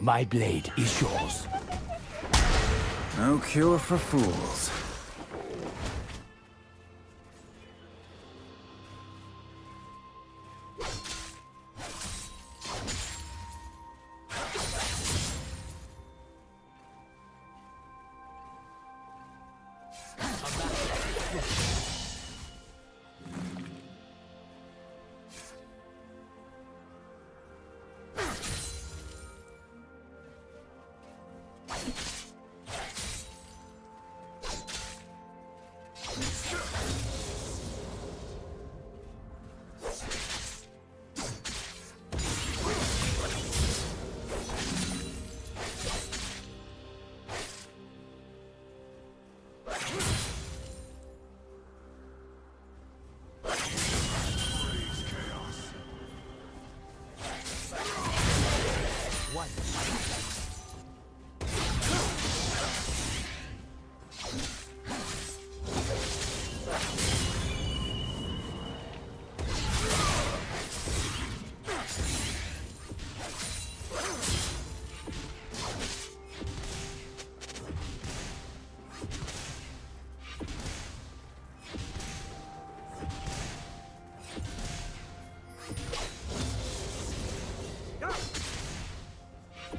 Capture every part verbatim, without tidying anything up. My blade is yours. No cure for fools. You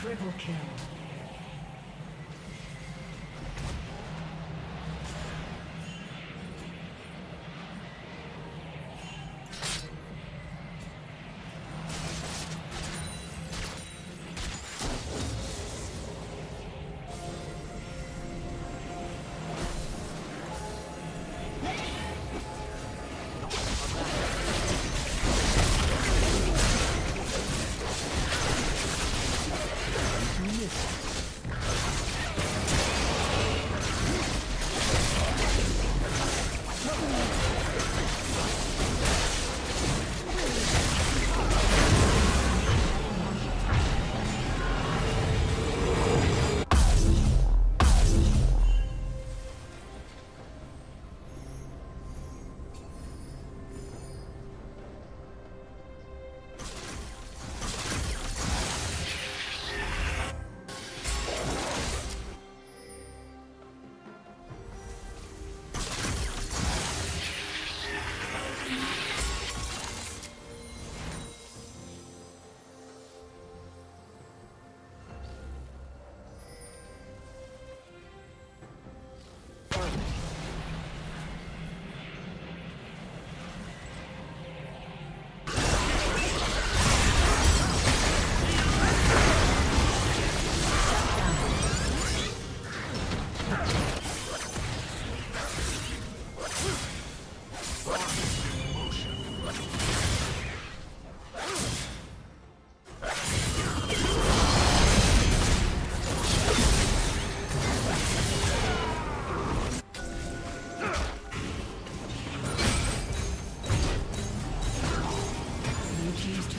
Triple kill.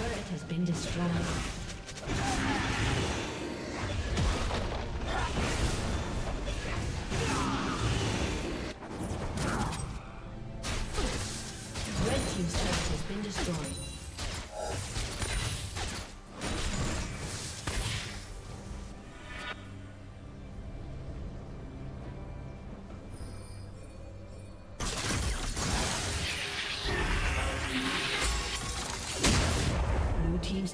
turret has been destroyed. Team's